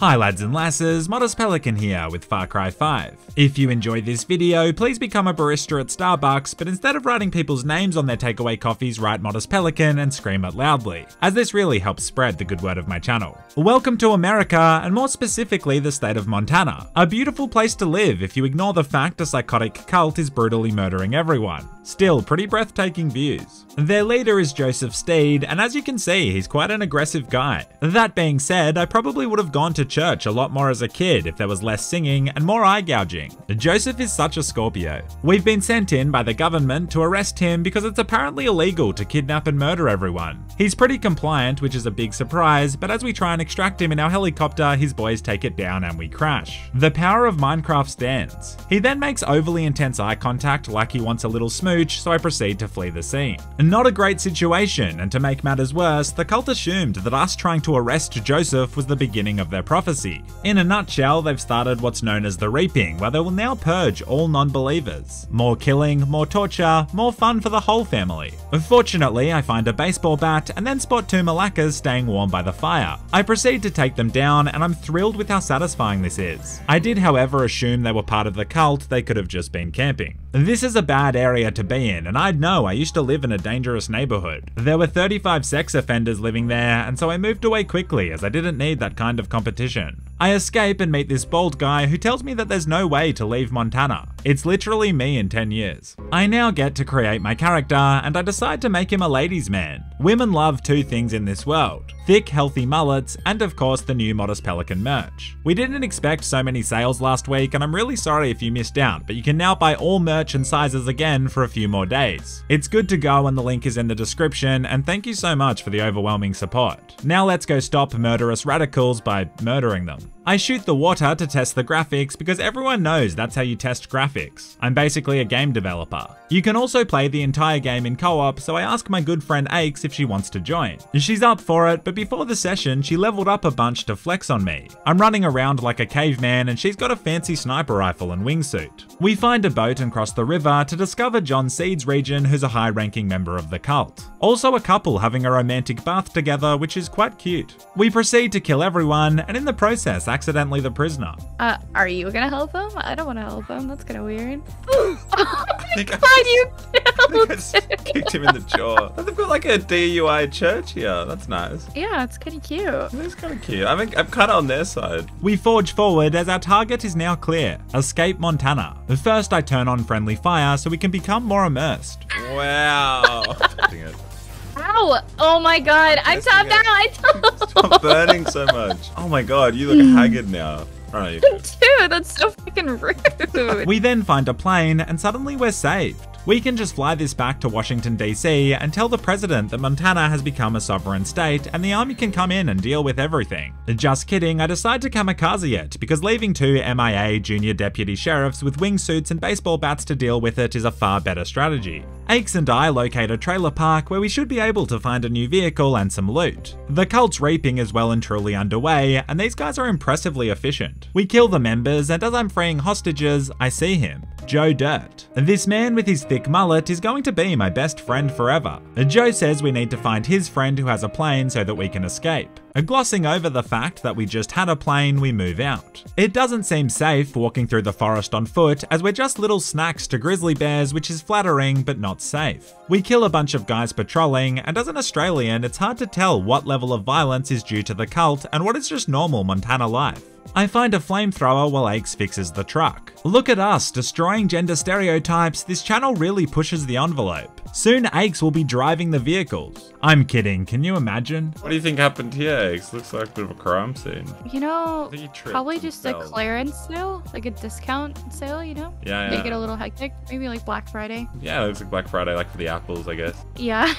Hi lads and lasses, Modest Pelican here with Far Cry 5. If you enjoyed this video, please become a barista at Starbucks, but instead of writing people's names on their takeaway coffees, write Modest Pelican and scream it loudly, as this really helps spread the good word of my channel. Welcome to America, and more specifically the state of Montana. A beautiful place to live if you ignore the fact a psychotic cult is brutally murdering everyone. Still, pretty breathtaking views. Their leader is Joseph Steed, and as you can see, he's quite an aggressive guy. That being said, I probably would have gone to church a lot more as a kid if there was less singing and more eye gouging. Joseph is such a Scorpio. We've been sent in by the government to arrest him because it's apparently illegal to kidnap and murder everyone. He's pretty compliant, which is a big surprise, but as we try and extract him in our helicopter, his boys take it down and we crash. The power of Minecraft stands. He then makes overly intense eye contact like he wants a little smooth, so I proceed to flee the scene. Not a great situation, and to make matters worse, the cult assumed that us trying to arrest Joseph was the beginning of their prophecy. In a nutshell, they've started what's known as the Reaping, where they will now purge all non-believers. More killing, more torture, more fun for the whole family. Fortunately, I find a baseball bat and then spot two Malakas staying warm by the fire. I proceed to take them down, and I'm thrilled with how satisfying this is. I did, however, assume they were part of the cult. They could have just been camping. This is a bad area to be in, and I know I used to live in a dangerous neighborhood. There were 35 sex offenders living there, and so I moved away quickly as I didn't need that kind of competition. I escape and meet this bald guy who tells me that there's no way to leave Montana. It's literally me in 10 years. I now get to create my character, and I decide to make him a ladies' man. Women love two things in this world: thick, healthy mullets, and of course the new Modest Pelican merch. We didn't expect so many sales last week, and I'm really sorry if you missed out, but you can now buy all merch and sizes again for a few more days. It's good to go, and the link is in the description, and thank you so much for the overwhelming support. Now let's go stop murderous radicals by murdering them. I shoot the water to test the graphics because everyone knows that's how you test graphics. I'm basically a game developer. You can also play the entire game in co-op, so I ask my good friend Aches if she wants to join. She's up for it, but before the session she leveled up a bunch to flex on me. I'm running around like a caveman and she's got a fancy sniper rifle and wingsuit. We find a boat and cross the river to discover John Seed's region, who's a high-ranking member of the cult. Also a couple having a romantic bath together, which is quite cute. We proceed to kill everyone, and in the process accidentally the prisoner. Are you gonna help him? I don't want to help him. That's kind of weird. I kicked him in the jaw. They've got like a DUI church here. That's nice. Yeah, it's kind of cute. It's kind of cute. I'm kind of on their side. We forge forward as our target is now clear: escape Montana. First, I turn on friendly fire so we can become more immersed. Wow. Ow! Oh my god, I'm tapped out! Stop burning so much. Oh my god, you look haggard now. Alright. Dude, that's so fucking rude. We then find a plane and suddenly we're saved. We can just fly this back to Washington DC and tell the president that Montana has become a sovereign state and the army can come in and deal with everything. Just kidding, I decide to kamikaze it because leaving two MIA junior deputy sheriffs with wingsuits and baseball bats to deal with it is a far better strategy. Aches and I locate a trailer park where we should be able to find a new vehicle and some loot. The cult's reaping is well and truly underway, and these guys are impressively efficient. We kill the members, and as I'm freeing hostages, I see him, Joe Dirt. This man with his thick mullet is going to be my best friend forever. Joe says we need to find his friend who has a plane so that we can escape. Glossing over the fact that we just had a plane, we move out. It doesn't seem safe walking through the forest on foot, as we're just little snacks to grizzly bears, which is flattering but not safe. We kill a bunch of guys patrolling, and as an Australian, it's hard to tell what level of violence is due to the cult and what is just normal Montana life. I find a flamethrower while Aches fixes the truck. Look at us, destroying gender stereotypes. This channel really pushes the envelope. Soon Aches will be driving the vehicles. I'm kidding, can you imagine? What do you think happened here, Aches? Looks like a bit of a crime scene. You know, probably just a clearance sale, like a discount sale, you know? Yeah, yeah. Make it a little hectic, maybe like Black Friday. Yeah, it looks like Black Friday, like for the apples, I guess. Yeah.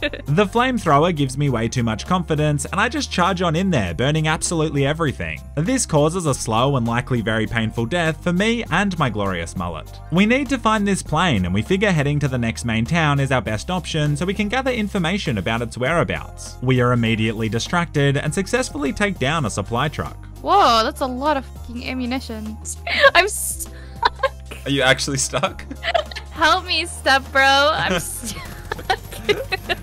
The flamethrower gives me way too much confidence, and I just charge on in there, burning absolutely everything. This causes a slow and likely very painful death for me and my glorious mullet. We need to find this plane, and we figure heading to the next main town is our best option so we can gather information about its whereabouts. We are immediately distracted and successfully take down a supply truck. Whoa, that's a lot of fucking ammunition. I'm stuck. Are you actually stuck? Help me, step bro. I'm stuck.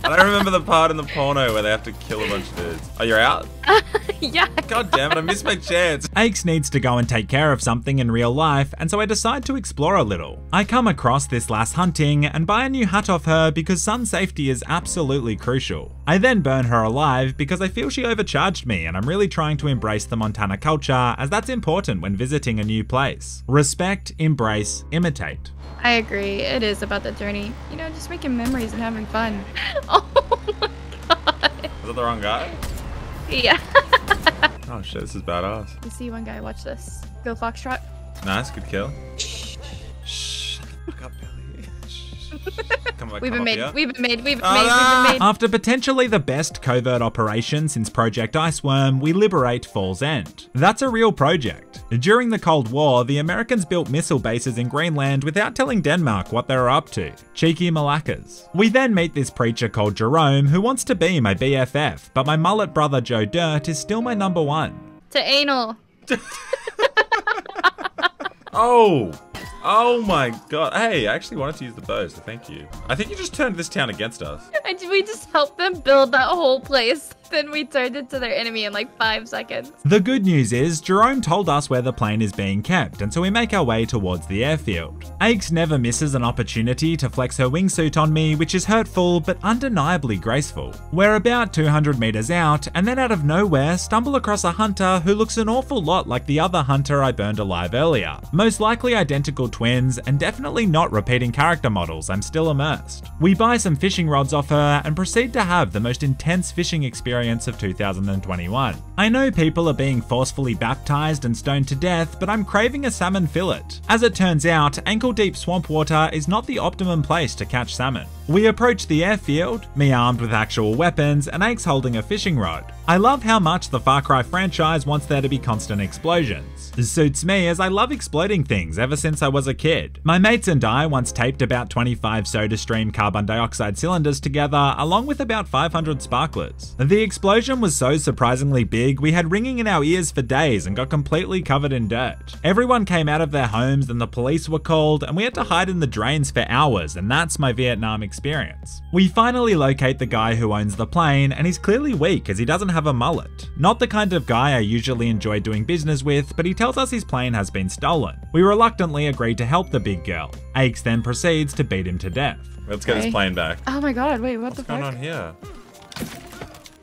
I don't remember the part in the porno where they have to kill a bunch of dudes. Oh, you're out? Yeah. God damn it, I missed my chance. Aches needs to go and take care of something in real life, and so I decide to explore a little. I come across this lass hunting and buy a new hat off her because sun safety is absolutely crucial. I then burn her alive because I feel she overcharged me, and I'm really trying to embrace the Montana culture, as that's important when visiting a new place. Respect, embrace, imitate. I agree. It is about the journey. You know, just making memories and having fun. Oh my god. Was that the wrong guy? Yeah. Oh shit, this is badass. You see one guy, watch this. Go Foxtrot. Nice, good kill. Shh. Shh. Look up, Billy. We've been made. After potentially the best covert operation since Project Iceworm, we liberate Fall's End. That's a real project. During the Cold War, the Americans built missile bases in Greenland without telling Denmark what they were up to. Cheeky Malakas. We then meet this preacher called Jerome who wants to be my BFF, but my mullet brother Joe Dirt is still my number one. To anal. Oh. Oh my god. Hey, I actually wanted to use the bow, so thank you. I think you just turned this town against us. And we just helped them build that whole place. Then we turned it to their enemy in like 5 seconds. The good news is Jerome told us where the plane is being kept, and so we make our way towards the airfield. Aches never misses an opportunity to flex her wingsuit on me, which is hurtful but undeniably graceful. We're about 200 meters out, and then out of nowhere stumble across a hunter who looks an awful lot like the other hunter I burned alive earlier. Most likely identical twins, and definitely not repeating character models. I'm still immersed. We buy some fishing rods off her and proceed to have the most intense fishing experience of 2021. I know people are being forcefully baptized and stoned to death, but I'm craving a salmon fillet. As it turns out, ankle-deep swamp water is not the optimum place to catch salmon. We approach the airfield, me armed with actual weapons and Aches holding a fishing rod. I love how much the Far Cry franchise wants there to be constant explosions. This suits me as I love exploding things ever since I was a kid. My mates and I once taped about 25 SodaStream carbon dioxide cylinders together along with about 500 sparklers. The explosion was so surprisingly big we had ringing in our ears for days and got completely covered in dirt. Everyone came out of their homes and the police were called, and we had to hide in the drains for hours, and that's my Vietnam experience. We finally locate the guy who owns the plane, and he's clearly weak as he doesn't have a mullet. Not the kind of guy I usually enjoy doing business with, but he tells us his plane has been stolen. We reluctantly agree to help the big girl. Aches then proceeds to beat him to death. Let's get his plane back. Oh my god, wait, what's going on here?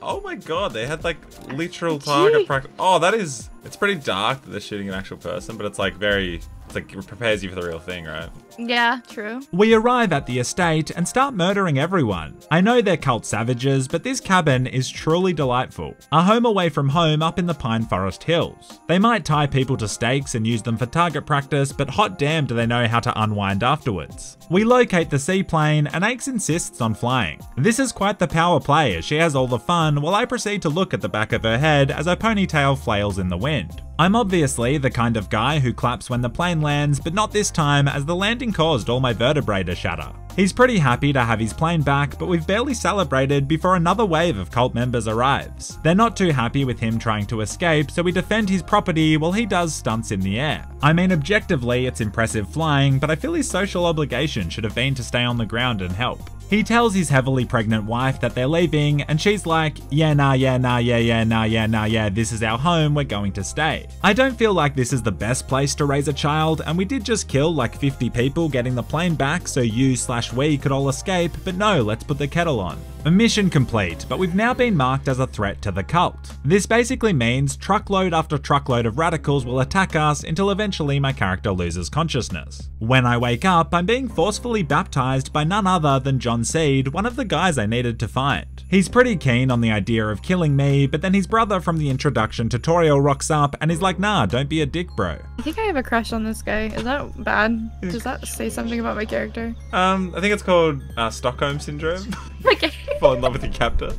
Oh my god, they had like literal target practice. Oh, that is, it's pretty dark that they're shooting an actual person, but it's like very, it's like it prepares you for the real thing, right? Yeah, true. We arrive at the estate and start murdering everyone. I know they're cult savages, but this cabin is truly delightful. A home away from home up in the Pine Forest Hills. They might tie people to stakes and use them for target practice, but hot damn do they know how to unwind afterwards. We locate the seaplane and Aches insists on flying. This is quite the power play as she has all the fun while I proceed to look at the back of her head as her ponytail flails in the wind. I'm obviously the kind of guy who claps when the plane lands, but not this time as the landing caused all my vertebrae to shatter. He's pretty happy to have his plane back, but we've barely celebrated before another wave of cult members arrives. They're not too happy with him trying to escape, so we defend his property while he does stunts in the air. I mean, objectively, it's impressive flying, but I feel his social obligation should have been to stay on the ground and help. He tells his heavily pregnant wife that they're leaving, and she's like, yeah, nah, yeah, nah, yeah, yeah, nah, yeah, nah, yeah, this is our home, we're going to stay. I don't feel like this is the best place to raise a child, and we did just kill like 50 people getting the plane back so you/we could all escape, but no, let's put the kettle on. Mission complete, but we've now been marked as a threat to the cult. This basically means truckload after truckload of radicals will attack us until eventually my character loses consciousness. When I wake up, I'm being forcefully baptized by none other than John Seed, one of the guys I needed to find. He's pretty keen on the idea of killing me, but then his brother from the introduction tutorial rocks up and is like, nah, don't be a dick, bro. I think I have a crush on this guy. Is that bad? Does that say something about my character? I think it's called Stockholm Syndrome. Okay. Fall in love with your captor.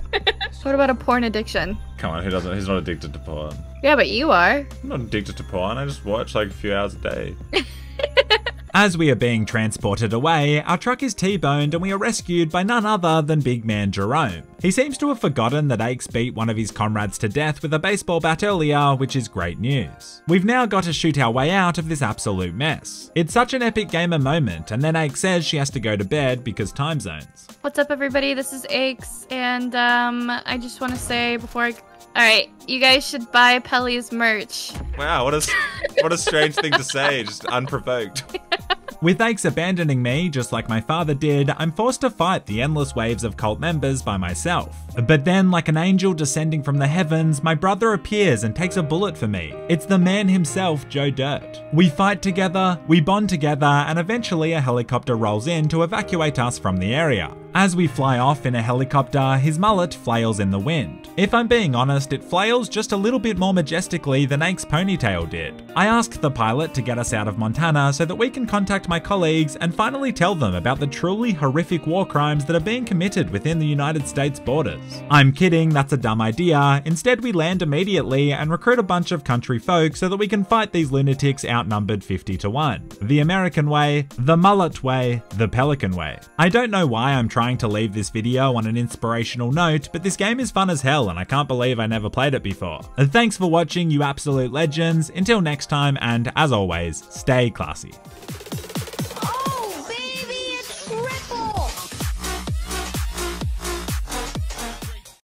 What about a porn addiction? Come on, who doesn't? Who's not addicted to porn? Yeah, but you are. I'm not addicted to porn. I just watch like a few hours a day. As we are being transported away, our truck is T-boned and we are rescued by none other than big man Jerome. He seems to have forgotten that Aches beat one of his comrades to death with a baseball bat earlier, which is great news. We've now got to shoot our way out of this absolute mess. It's such an epic gamer moment, and then Aches says she has to go to bed because time zones. What's up everybody, this is Aches, and I just want to say before I... Alright, you guys should buy Pelly's merch. Wow, what a strange thing to say, just unprovoked. With Aches abandoning me, just like my father did, I'm forced to fight the endless waves of cult members by myself. But then, like an angel descending from the heavens, my brother appears and takes a bullet for me. It's the man himself, Joe Dirt. We fight together, we bond together, and eventually a helicopter rolls in to evacuate us from the area. As we fly off in a helicopter, his mullet flails in the wind. If I'm being honest, it flails just a little bit more majestically than Aches' ponytail did. I asked the pilot to get us out of Montana so that we can contact my colleagues and finally tell them about the truly horrific war crimes that are being committed within the United States borders. I'm kidding, that's a dumb idea. Instead, we land immediately and recruit a bunch of country folk so that we can fight these lunatics outnumbered 50-1. The American way, the mullet way, the pelican way. I don't know why I'm trying to leave this video on an inspirational note, but this game is fun as hell and I can't believe I never played it before. And thanks for watching, you absolute legends. Until next time, and as always, stay classy.